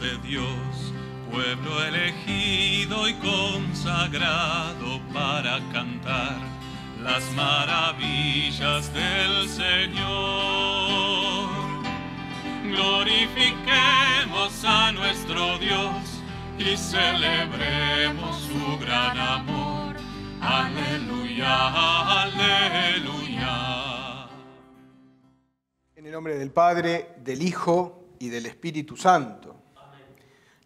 de Dios, pueblo elegido y consagrado para cantar las maravillas del Señor. Glorifiquemos a nuestro Dios y celebremos su gran amor. Aleluya, aleluya. En el nombre del Padre, del Hijo y del Espíritu Santo.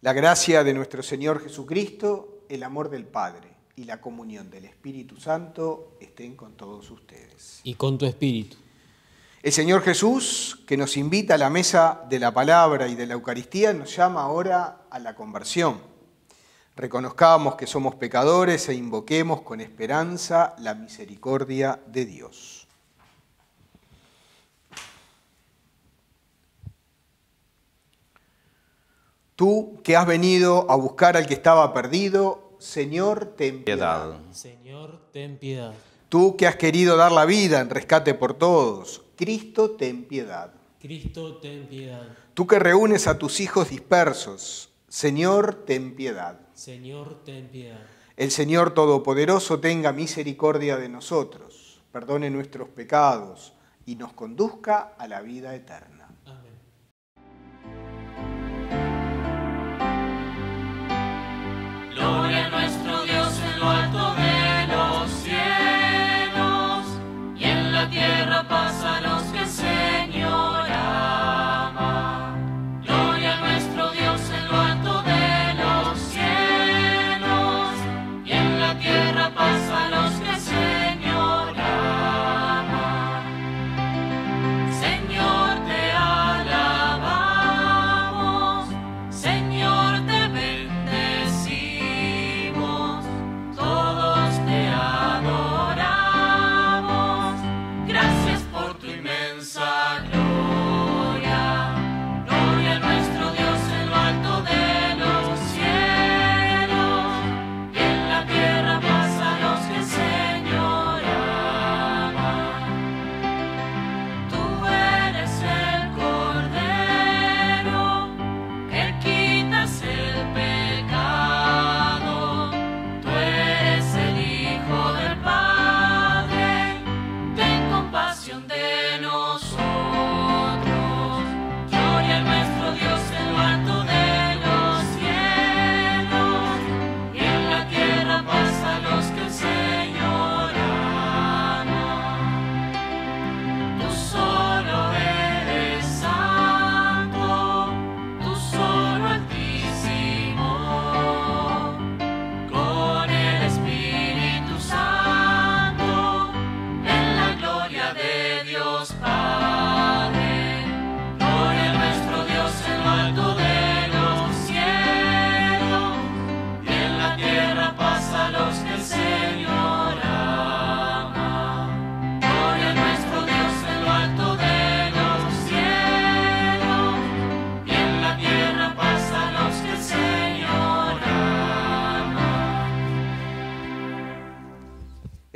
La gracia de nuestro Señor Jesucristo, el amor del Padre y la comunión del Espíritu Santo estén con todos ustedes. Y con tu espíritu. El Señor Jesús, que nos invita a la mesa de la palabra y de la Eucaristía, nos llama ahora a la conversión. Reconozcamos que somos pecadores e invoquemos con esperanza la misericordia de Dios. Tú que has venido a buscar al que estaba perdido, Señor, ten piedad. Señor, ten piedad. Tú que has querido dar la vida en rescate por todos, Cristo, ten piedad. Cristo, ten piedad. Tú que reúnes a tus hijos dispersos, Señor, ten piedad. Señor, ten piedad. El Señor Todopoderoso tenga misericordia de nosotros, perdone nuestros pecados y nos conduzca a la vida eterna. Gloria a nuestro Dios en lo alto de los cielos, y en la tierra paz a los que el Señor ama. Gloria a nuestro Dios en lo alto de los cielos, y en la tierra paz a los que el Señor ama. Señor, te alabamos, Señor, te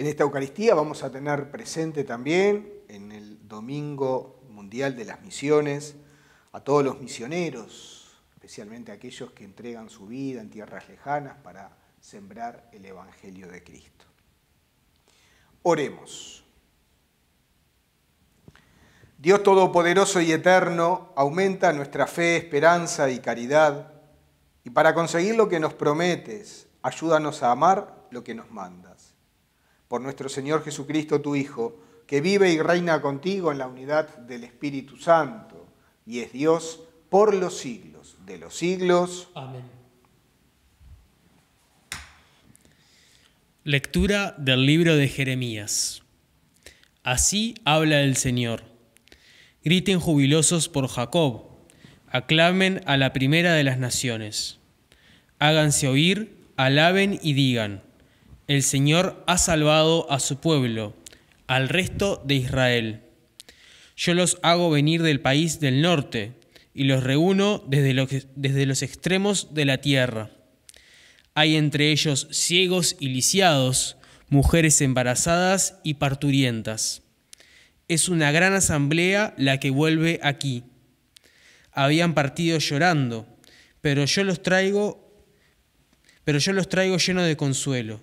esta Eucaristía vamos a tener presente también en el Domingo Mundial de las Misiones a todos los misioneros, especialmente a aquellos que entregan su vida en tierras lejanas para sembrar el Evangelio de Cristo. Oremos. Dios Todopoderoso y Eterno, aumenta nuestra fe, esperanza y caridad, y para conseguir lo que nos prometes, ayúdanos a amar lo que nos mandas. Por nuestro Señor Jesucristo, tu Hijo, que vive y reina contigo en la unidad del Espíritu Santo, y es Dios por los siglos de los siglos. Amén. Lectura del libro de Jeremías. Así habla el Señor. Griten jubilosos por Jacob, aclamen a la primera de las naciones. Háganse oír, alaben y digan: el Señor ha salvado a su pueblo, al resto de Israel. Yo los hago venir del país del norte y los reúno desde los extremos de la tierra. Hay entre ellos ciegos y lisiados, mujeres embarazadas y parturientas. Es una gran asamblea la que vuelve aquí. Habían partido llorando, pero yo los traigo llenos de consuelo.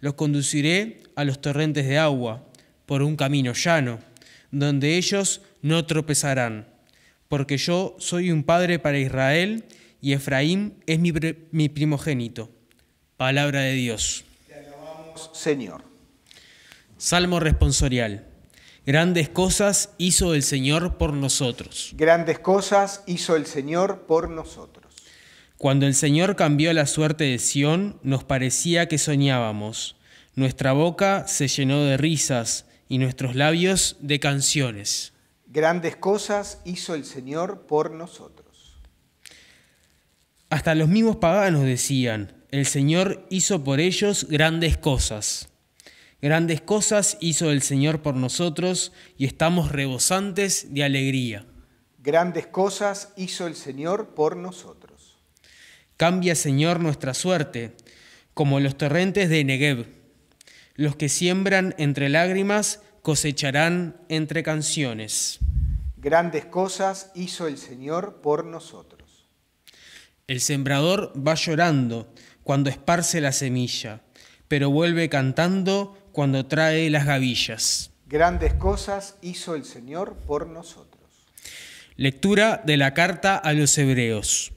Los conduciré a los torrentes de agua, por un camino llano, donde ellos no tropezarán, porque yo soy un padre para Israel y Efraín es mi primogénito. Palabra de Dios. Te alabamos, Señor. Salmo responsorial. Grandes cosas hizo el Señor por nosotros. Grandes cosas hizo el Señor por nosotros. Cuando el Señor cambió la suerte de Sión, nos parecía que soñábamos. Nuestra boca se llenó de risas y nuestros labios de canciones. Grandes cosas hizo el Señor por nosotros. Hasta los mismos paganos decían, el Señor hizo por ellos grandes cosas. Grandes cosas hizo el Señor por nosotros y estamos rebosantes de alegría. Grandes cosas hizo el Señor por nosotros. Cambia, Señor, nuestra suerte, como los torrentes de Negev. Los que siembran entre lágrimas cosecharán entre canciones. Grandes cosas hizo el Señor por nosotros. El sembrador va llorando cuando esparce la semilla, pero vuelve cantando cuando trae las gavillas. Grandes cosas hizo el Señor por nosotros. Lectura de la carta a los Hebreos.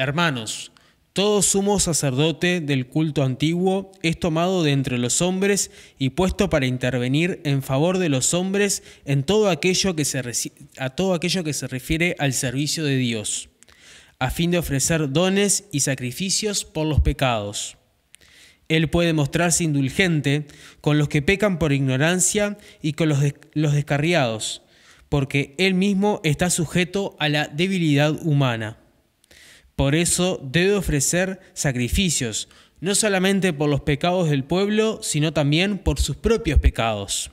Hermanos, todo sumo sacerdote del culto antiguo es tomado de entre los hombres y puesto para intervenir en favor de los hombres en todo aquello que se refiere al servicio de Dios, a fin de ofrecer dones y sacrificios por los pecados. Él puede mostrarse indulgente con los que pecan por ignorancia y con los descarriados, porque Él mismo está sujeto a la debilidad humana. Por eso debe ofrecer sacrificios, no solamente por los pecados del pueblo, sino también por sus propios pecados.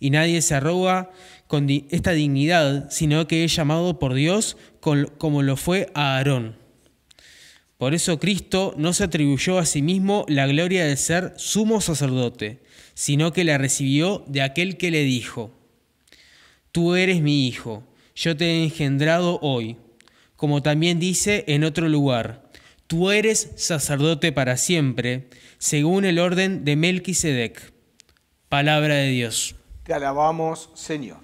Y nadie se arroga con esta dignidad, sino que es llamado por Dios como lo fue a Aarón. Por eso Cristo no se atribuyó a sí mismo la gloria de ser sumo sacerdote, sino que la recibió de aquel que le dijo, «Tú eres mi hijo, yo te he engendrado hoy». Como también dice en otro lugar, tú eres sacerdote para siempre, según el orden de Melquisedec. Palabra de Dios. Te alabamos, Señor.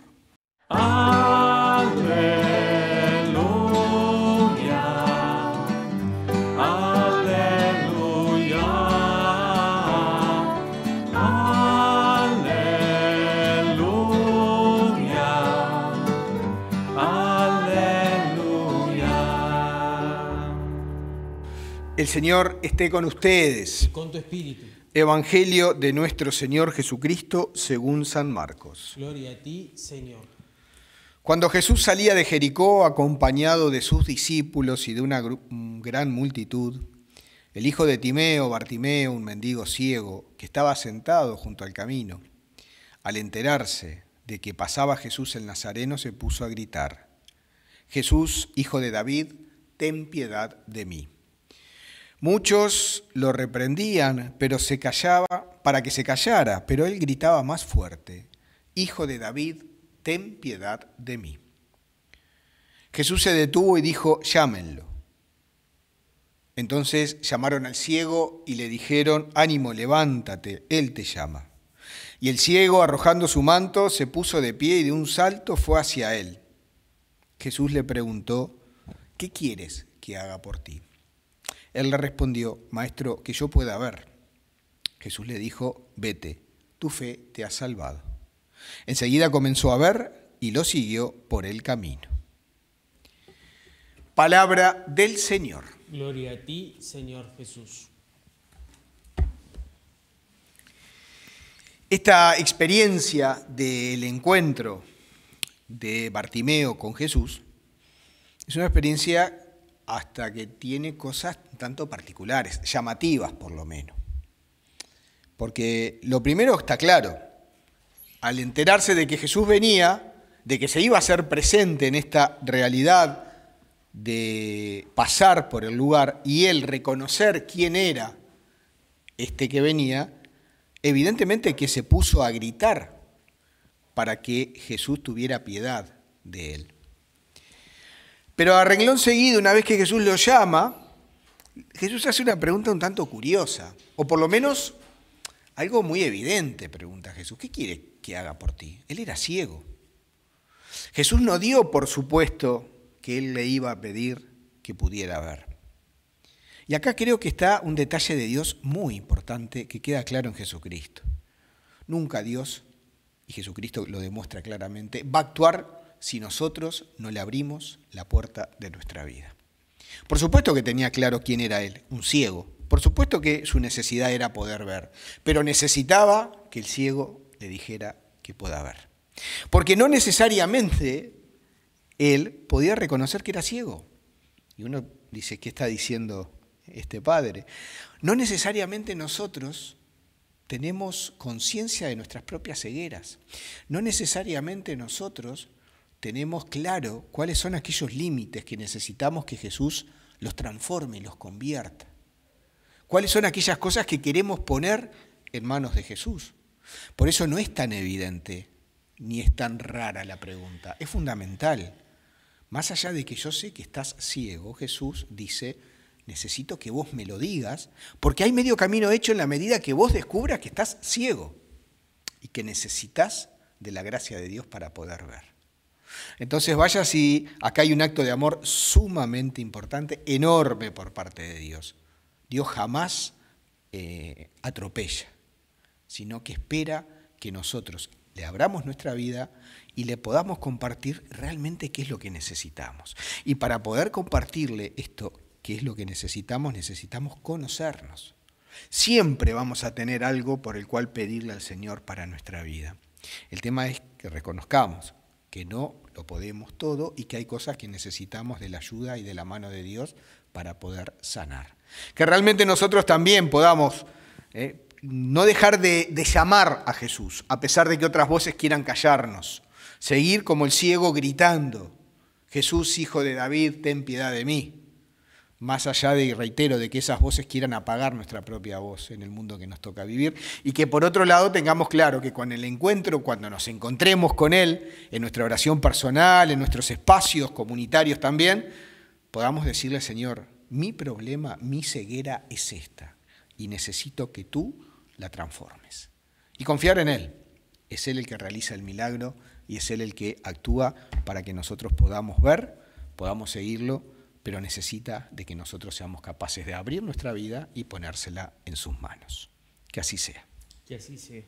El Señor esté con ustedes. Y con tu espíritu. Evangelio de nuestro Señor Jesucristo según San Marcos. Gloria a ti, Señor. Cuando Jesús salía de Jericó acompañado de sus discípulos y de una gran multitud, el hijo de Timeo, Bartimeo, un mendigo ciego, que estaba sentado junto al camino, al enterarse de que pasaba Jesús el Nazareno, se puso a gritar, Jesús, hijo de David, ten piedad de mí. Muchos lo reprendían, para que se callara, pero él gritaba más fuerte, Hijo de David, ten piedad de mí. Jesús se detuvo y dijo, llámenlo. Entonces llamaron al ciego y le dijeron, ánimo, levántate, él te llama. Y el ciego, arrojando su manto, se puso de pie y de un salto fue hacia él. Jesús le preguntó, ¿qué quieres que haga por ti? Él le respondió, Maestro, que yo pueda ver. Jesús le dijo, vete, tu fe te ha salvado. Enseguida comenzó a ver y lo siguió por el camino. Palabra del Señor. Gloria a ti, Señor Jesús. Esta experiencia del encuentro de Bartimeo con Jesús es una experiencia hasta que tiene cosas tanto particulares, llamativas por lo menos. Porque lo primero está claro, al enterarse de que Jesús venía, de que se iba a hacer presente en esta realidad de pasar por el lugar y él reconocer quién era este que venía, evidentemente que se puso a gritar para que Jesús tuviera piedad de él. Pero a renglón seguido, una vez que Jesús lo llama, Jesús hace una pregunta un tanto curiosa, o por lo menos algo muy evidente, pregunta Jesús. ¿Qué quieres que haga por ti? Él era ciego. Jesús no dio, por supuesto, que él le iba a pedir que pudiera ver. Y acá creo que está un detalle de Dios muy importante que queda claro en Jesucristo. Nunca Dios, y Jesucristo lo demuestra claramente, va a actuar si nosotros no le abrimos la puerta de nuestra vida. Por supuesto que tenía claro quién era él, un ciego. Por supuesto que su necesidad era poder ver, pero necesitaba que el ciego le dijera que pueda ver. Porque no necesariamente él podía reconocer que era ciego. Y uno dice, ¿qué está diciendo este padre? No necesariamente nosotros tenemos conciencia de nuestras propias cegueras. No necesariamente nosotros tenemos claro cuáles son aquellos límites que necesitamos que Jesús los transforme y los convierta. ¿Cuáles son aquellas cosas que queremos poner en manos de Jesús? Por eso no es tan evidente ni es tan rara la pregunta. Es fundamental. Más allá de que yo sé que estás ciego, Jesús dice, necesito que vos me lo digas, porque hay medio camino hecho en la medida que vos descubras que estás ciego y que necesitas de la gracia de Dios para poder ver. Entonces vaya si acá hay un acto de amor sumamente importante, enorme por parte de Dios. Dios jamás atropella, sino que espera que nosotros le abramos nuestra vida y le podamos compartir realmente qué es lo que necesitamos. Y para poder compartirle esto, qué es lo que necesitamos, necesitamos conocernos. Siempre vamos a tener algo por el cual pedirle al Señor para nuestra vida. El tema es que reconozcamos que no lo podemos todo y que hay cosas que necesitamos de la ayuda y de la mano de Dios para poder sanar. Que realmente nosotros también podamos no dejar de llamar a Jesús, a pesar de que otras voces quieran callarnos. Seguir como el ciego gritando, Jesús, hijo de David, ten piedad de mí. Más allá de, reitero, de que esas voces quieran apagar nuestra propia voz en el mundo que nos toca vivir, y que por otro lado tengamos claro que con el encuentro, cuando nos encontremos con Él, en nuestra oración personal, en nuestros espacios comunitarios también, podamos decirle, Señor, mi problema, mi ceguera es esta, y necesito que tú la transformes. Y confiar en Él. Es Él el que realiza el milagro, y es Él el que actúa para que nosotros podamos ver, podamos seguirlo, pero necesita de que nosotros seamos capaces de abrir nuestra vida y ponérsela en sus manos. Que así sea. Que así sea.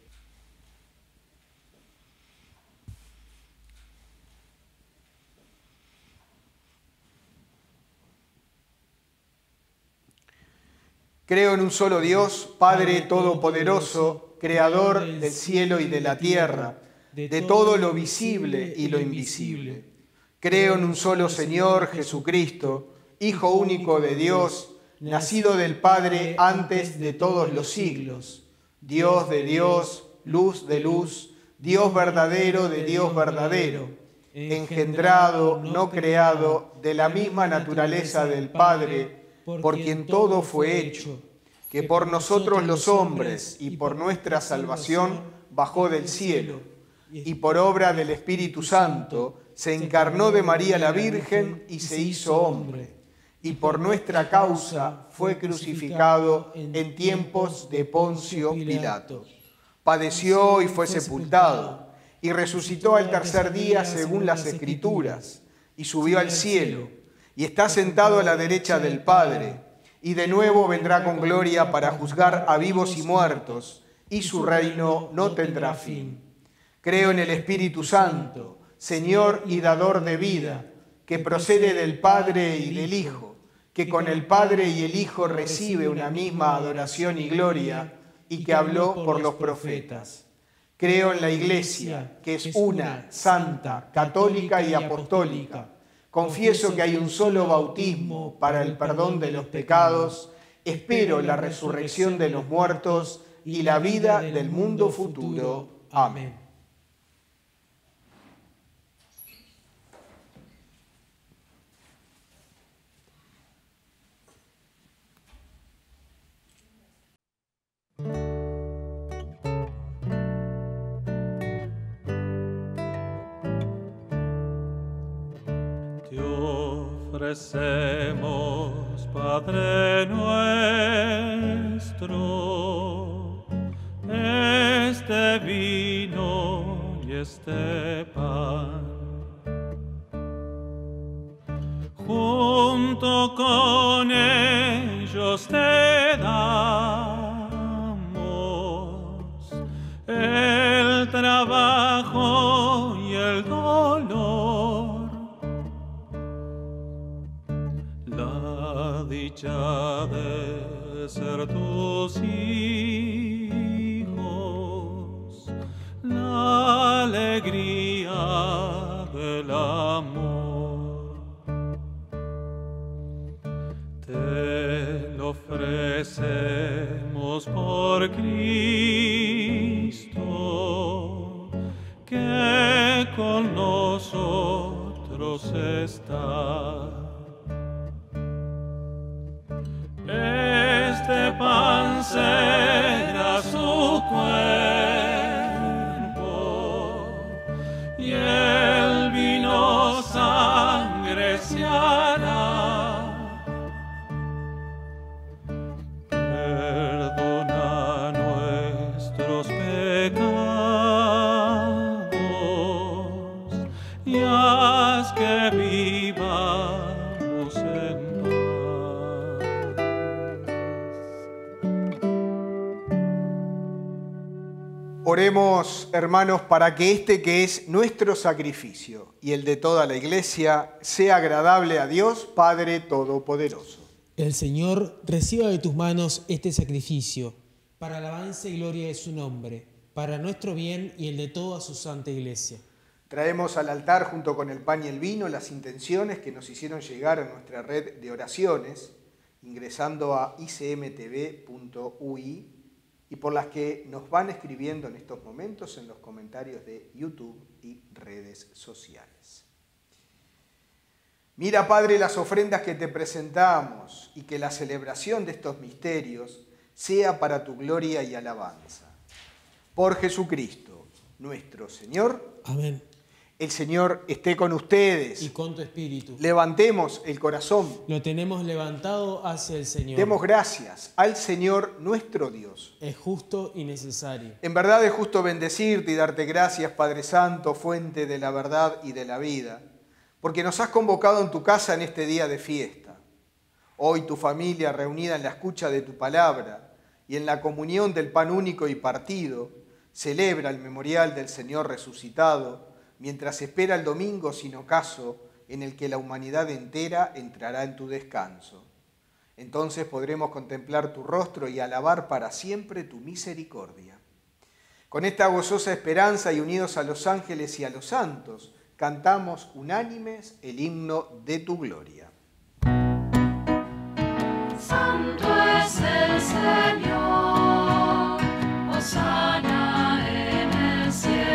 Creo en un solo Dios, Padre Todopoderoso, Creador del cielo y de la tierra, de todo lo visible y lo invisible. Creo en un solo Señor, Jesucristo, Hijo único de Dios, nacido del Padre antes de todos los siglos, Dios de Dios, luz de luz, Dios verdadero de Dios verdadero, engendrado, no creado, de la misma naturaleza del Padre, por quien todo fue hecho, que por nosotros los hombres y por nuestra salvación bajó del cielo, y por obra del Espíritu Santo, se encarnó de María la Virgen y se hizo hombre, y por nuestra causa fue crucificado en tiempos de Poncio Pilato. Padeció y fue sepultado, y resucitó al tercer día según las Escrituras, y subió al cielo, y está sentado a la derecha del Padre, y de nuevo vendrá con gloria para juzgar a vivos y muertos, y su reino no tendrá fin. Creo en el Espíritu Santo, Señor y dador de vida, que procede del Padre y del Hijo, que con el Padre y el Hijo recibe una misma adoración y gloria, y que habló por los profetas. Creo en la Iglesia, que es una, santa, católica y apostólica. Confieso que hay un solo bautismo para el perdón de los pecados. Espero la resurrección de los muertos y la vida del mundo futuro. Amén. ofrecemos, Padre nuestro, este vino y este pan, junto con ellos te damos el trabajo y el dolor, la dicha de ser tus hijos, la alegría del amor. Te lo ofrecemos por Cristo, que con nosotros está. Este pan será su cuerpo, y el vino sangre se hará. Oremos, hermanos, para que este que es nuestro sacrificio y el de toda la Iglesia sea agradable a Dios Padre Todopoderoso. El Señor reciba de tus manos este sacrificio, para alabanza y gloria de su nombre, para nuestro bien y el de toda su santa Iglesia. Traemos al altar junto con el pan y el vino las intenciones que nos hicieron llegar a nuestra red de oraciones, ingresando a icmtv.ui, y por las que nos van escribiendo en estos momentos en los comentarios de YouTube y redes sociales. Mira, Padre, las ofrendas que te presentamos y que la celebración de estos misterios sea para tu gloria y alabanza. Por Jesucristo, nuestro Señor. Amén. El Señor esté con ustedes. Y con tu espíritu. Levantemos el corazón. Lo tenemos levantado hacia el Señor. Demos gracias al Señor nuestro Dios. Es justo y necesario. En verdad es justo bendecirte y darte gracias, Padre Santo, fuente de la verdad y de la vida, porque nos has convocado en tu casa en este día de fiesta. Hoy tu familia, reunida en la escucha de tu palabra y en la comunión del pan único y partido, celebra el memorial del Señor resucitado, mientras espera el domingo sin ocaso en el que la humanidad entera entrará en tu descanso. Entonces podremos contemplar tu rostro y alabar para siempre tu misericordia. Con esta gozosa esperanza y unidos a los ángeles y a los santos, cantamos unánimes el himno de tu gloria. Santo es el Señor, hosana en el cielo.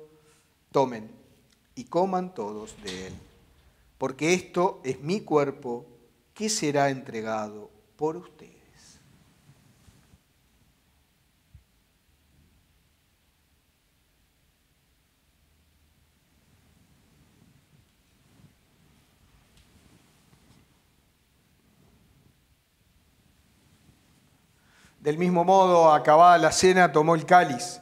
tomen y coman todos de él, porque esto es mi cuerpo que será entregado por ustedes. Del mismo modo, acabada la cena, tomó el cáliz,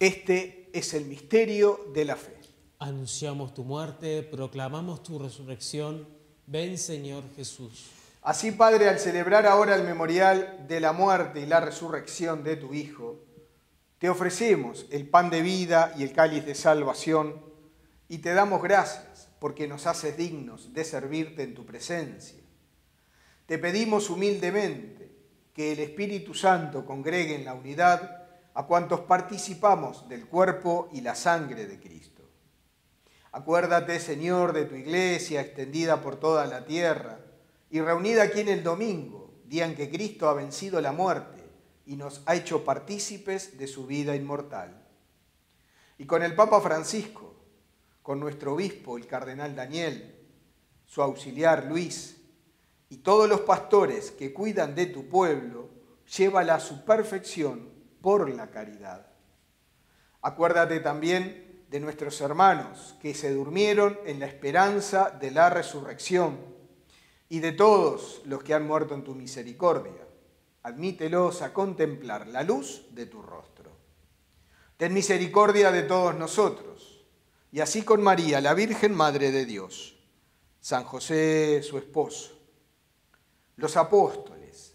Este es el misterio de la fe. Anunciamos tu muerte, proclamamos tu resurrección. Ven, Señor Jesús. Así, Padre, al celebrar ahora el memorial de la muerte y la resurrección de tu Hijo, te ofrecemos el pan de vida y el cáliz de salvación, y te damos gracias porque nos haces dignos de servirte en tu presencia. Te pedimos humildemente que el Espíritu Santo congregue en la unidad a cuantos participamos del cuerpo y la sangre de Cristo. Acuérdate, Señor, de tu iglesia extendida por toda la tierra y reunida aquí en el domingo, día en que Cristo ha vencido la muerte y nos ha hecho partícipes de su vida inmortal. Y con el Papa Francisco, con nuestro obispo, el Cardenal Daniel, su auxiliar Luis, y todos los pastores que cuidan de tu pueblo, llévala a su perfección por la caridad. Acuérdate también de nuestros hermanos que se durmieron en la esperanza de la resurrección y de todos los que han muerto en tu misericordia. Admítelos a contemplar la luz de tu rostro. Ten misericordia de todos nosotros, y así con María, la Virgen Madre de Dios, San José, su esposo, los apóstoles,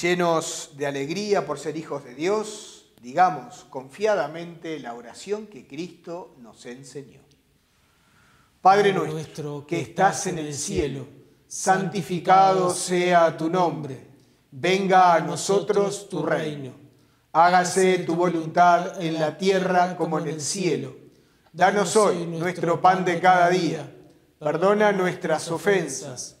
Llenos de alegría por ser hijos de Dios, digamos confiadamente la oración que Cristo nos enseñó. Padre nuestro que estás en el cielo, santificado sea tu nombre. Venga a nosotros tu reino. Hágase tu voluntad en la tierra como en el cielo. Danos hoy nuestro pan de cada día. Perdona nuestras ofensas,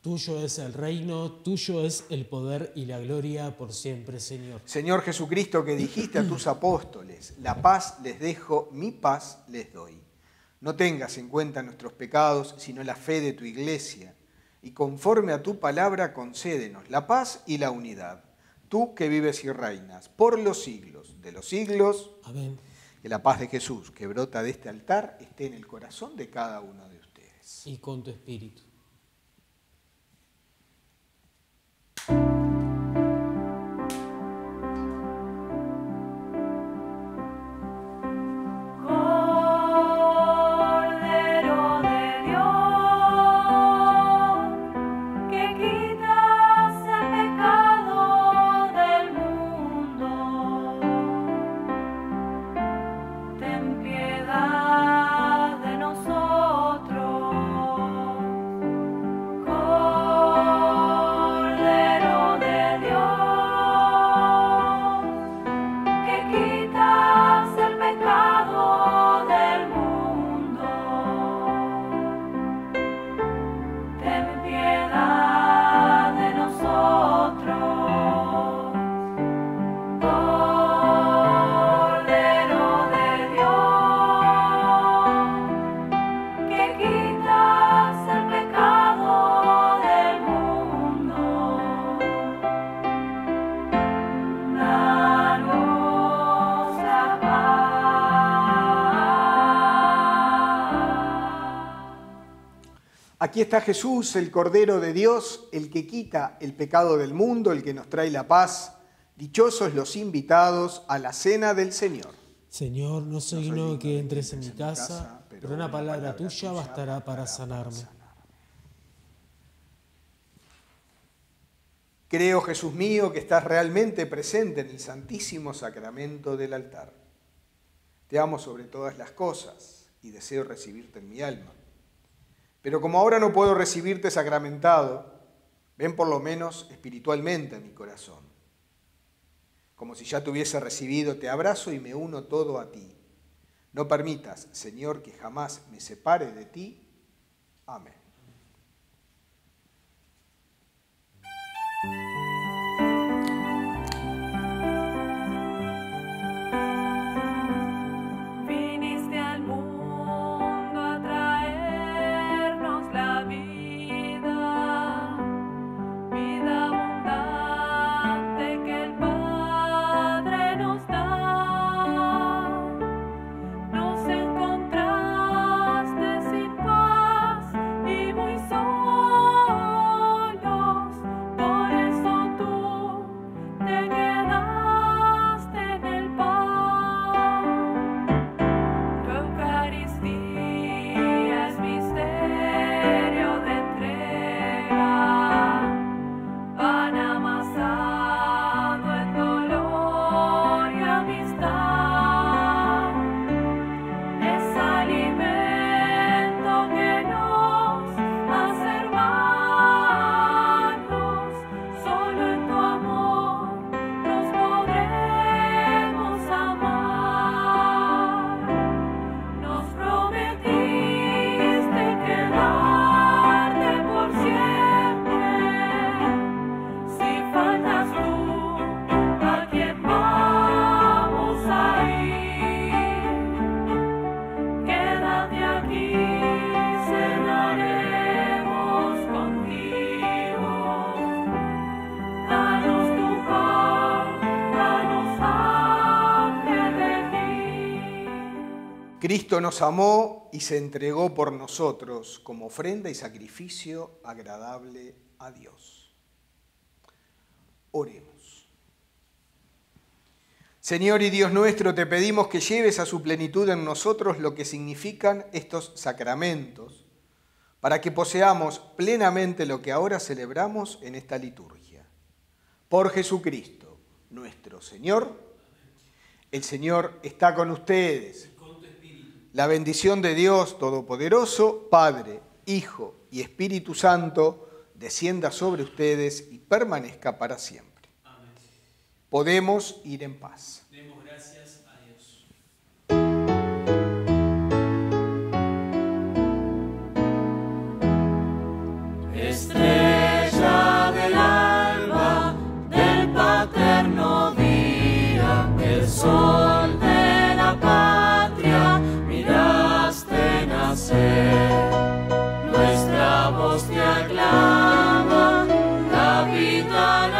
Tuyo es el reino, tuyo es el poder y la gloria por siempre, Señor. Señor Jesucristo, que dijiste a tus apóstoles, la paz les dejo, mi paz les doy. No tengas en cuenta nuestros pecados, sino la fe de tu iglesia. Y conforme a tu palabra, concédenos la paz y la unidad. Tú que vives y reinas por los siglos de los siglos. Amén. Que la paz de Jesús, que brota de este altar, esté en el corazón de cada uno de ustedes. Y con tu espíritu. Aquí está Jesús, el Cordero de Dios, el que quita el pecado del mundo, el que nos trae la paz. Dichosos los invitados a la cena del Señor. Señor, no soy digno que entres en mi casa, pero una palabra tuya bastará para sanarme. Creo, Jesús mío, que estás realmente presente en el Santísimo Sacramento del altar. Te amo sobre todas las cosas y deseo recibirte en mi alma. Pero como ahora no puedo recibirte sacramentado, ven por lo menos espiritualmente a mi corazón. Como si ya te hubiese recibido, te abrazo y me uno todo a ti. No permitas, Señor, que jamás me separe de ti. Amén. Cristo nos amó y se entregó por nosotros como ofrenda y sacrificio agradable a Dios. Oremos. Señor y Dios nuestro, te pedimos que lleves a su plenitud en nosotros lo que significan estos sacramentos, para que poseamos plenamente lo que ahora celebramos en esta liturgia. Por Jesucristo, nuestro Señor. El Señor está con ustedes. La bendición de Dios Todopoderoso, Padre, Hijo y Espíritu Santo, descienda sobre ustedes y permanezca para siempre. Amén. Podemos ir en paz. Demos gracias a Dios. Estrella del alba, del paterno día, el sol de la patria, nuestra voz te aclama, capitana.